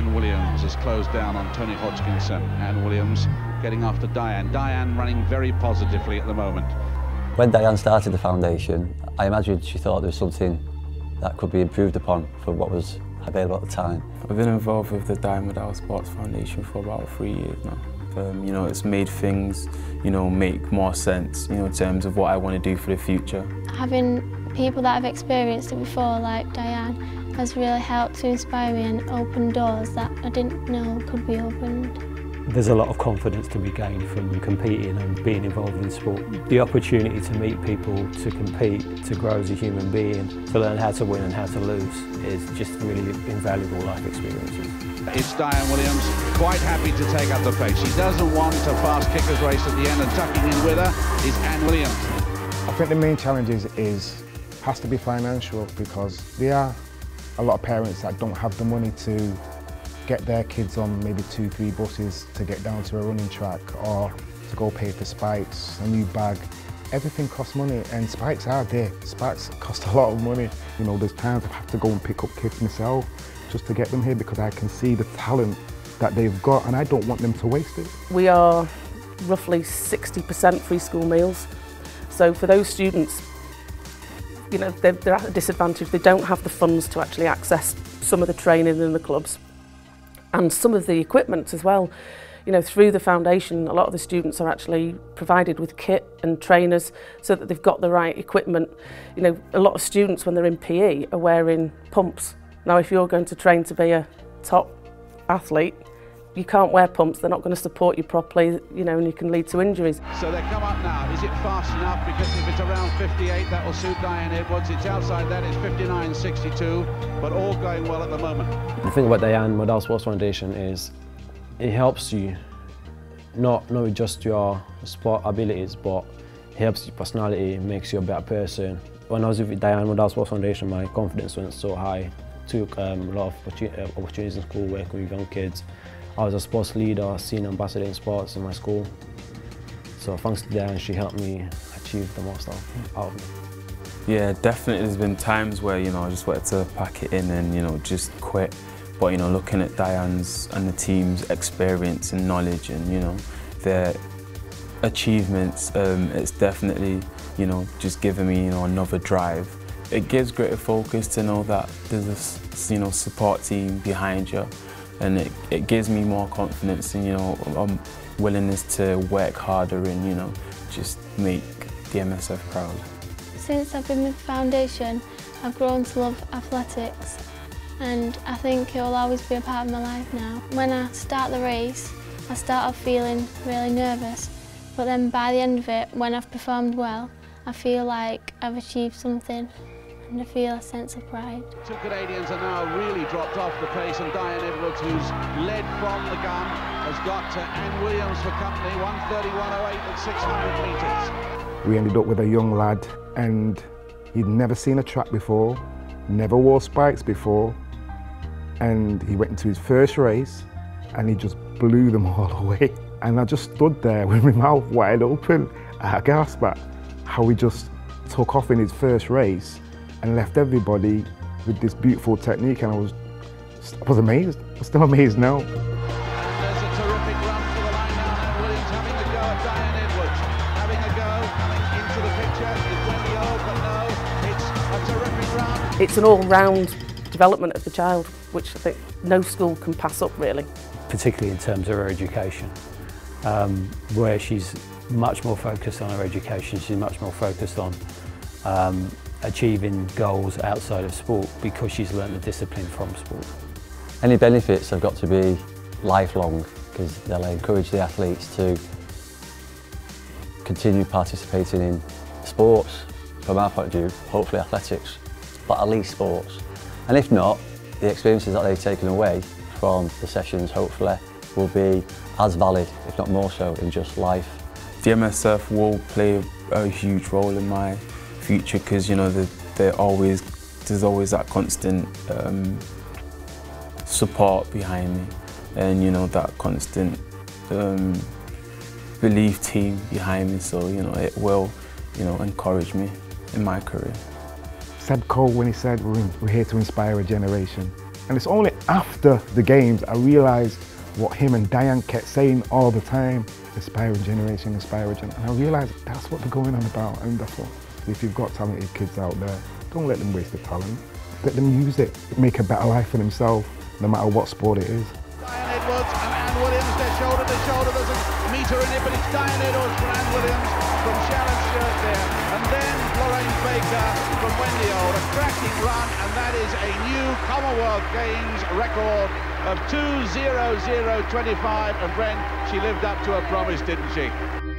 Ann Williams has closed down on Tony Hodgkinson. Ann Williams getting after Diane. Diane running very positively at the moment. When Diane started the foundation, I imagine she thought there was something that could be improved upon for what was available at the time. I've been involved with the Diane Modahl Sports Foundation for about 3 years now. You know, it's made things, you know, make more sense, you know, in terms of what I want to do for the future. Having people that have experienced it before, like Diane, has really helped to inspire me and open doors that I didn't know could be opened. There's a lot of confidence to be gained from competing and being involved in sport. The opportunity to meet people, to compete, to grow as a human being, to learn how to win and how to lose is just really invaluable life experiences. It's Diane Williams, quite happy to take up the pace. She doesn't want a fast kickers race at the end, and tucking in with her is Ann Williams. I think the main challenge has to be financial, because there are a lot of parents that don't have the money to get their kids on maybe 2-3 buses to get down to a running track, or to go pay for spikes, a new bag. Everything costs money, and spikes are dear. Spikes cost a lot of money. You know, there's times I have to go and pick up kids myself just to get them here, because I can see the talent that they've got and I don't want them to waste it. We are roughly 60% free school meals. So for those students, you know, they're at a disadvantage. They don't have the funds to actually access some of the training in the clubs, and some of the equipment as well. You know, through the foundation, a lot of the students are actually provided with kit and trainers so that they've got the right equipment. You know, a lot of students when they're in PE are wearing pumps. Now, if you're going to train to be a top athlete, you can't wear pumps. They're not going to support you properly, you know, and you can lead to injuries. So they come up now. Is it fast enough? Because if it's around 58, that will suit Diane Edwards. It's outside that, it's 59.62, but all going well at the moment. The thing about Diane Modahl Sports Foundation is it helps you not just your sport abilities, but it helps your personality, makes you a better person. When I was with Diane Modahl Sports Foundation, my confidence went so high. Took a lot of opportunities in school, working with young kids. I was a sports leader, senior ambassador in sports in my school. So thanks to Diane, she helped me achieve the most out of me. Yeah, definitely there's been times where, you know, I just wanted to pack it in and, you know, just quit. But, you know, looking at Diane's and the team's experience and knowledge and, you know, their achievements, it's definitely, you know, just given me, you know, another drive. It gives greater focus to know that there's a, you know, support team behind you. And it gives me more confidence and, you know, willingness to work harder and, you know, just make DMSF proud. Since I've been with the foundation, I've grown to love athletics, and I think it will always be a part of my life now. When I start the race, I start off feeling really nervous, but then by the end of it, when I've performed well, I feel like I've achieved something. And I feel a sense of pride. Two Canadians are now really dropped off the pace, and Diane Edwards, who's led from the gun, has got to Ann Williams for company, 1:31.08 at 600 metres. We ended up with a young lad, and he'd never seen a track before, never wore spikes before, and he went into his first race and he just blew them all away. And I just stood there with my mouth wide open, I gasped at how he just took off in his first race and left everybody with this beautiful technique, and I was amazed. I'm still amazed now. And there's a terrific run for the line now, and Williams having a go at Diane Edwards. Having a go, coming into the picture, is Wendy O, but no, it's a terrific run. It's an all-round development of the child, which I think no school can pass up, really. Particularly in terms of her education, where she's much more focused on her education, she's much more focused on achieving goals outside of sport, because she's learned the discipline from sport. Any benefits have got to be lifelong, because they'll encourage the athletes to continue participating in sports, from our point of view, hopefully athletics, but at least sports. And if not, the experiences that they've taken away from the sessions hopefully will be as valid, if not more so, in just life. DMSF will play a huge role in my future, because you know there's always that constant support behind me, and you know that constant belief team behind me. So you know it will, you know, encourage me in my career. Seb Coe, when he said we're here to inspire a generation, And it's only after the games I realised what him and Diane kept saying all the time, inspiring generation, inspiring generation. And I realised that's what they're going on about. And that's what, if you've got talented kids out there, don't let them waste their talent. Let them use it, make a better life for themselves, no matter what sport it is. Diane Edwards and Ann Williams, they're shoulder to shoulder. There's a metre in it, but it's Diane Edwards from Ann Williams from Sharon's shirt there. And then Lorraine Baker from Wendy Old. A cracking run, and that is a new Commonwealth Games record of 2:00.25. And Brent, she lived up to her promise, didn't she?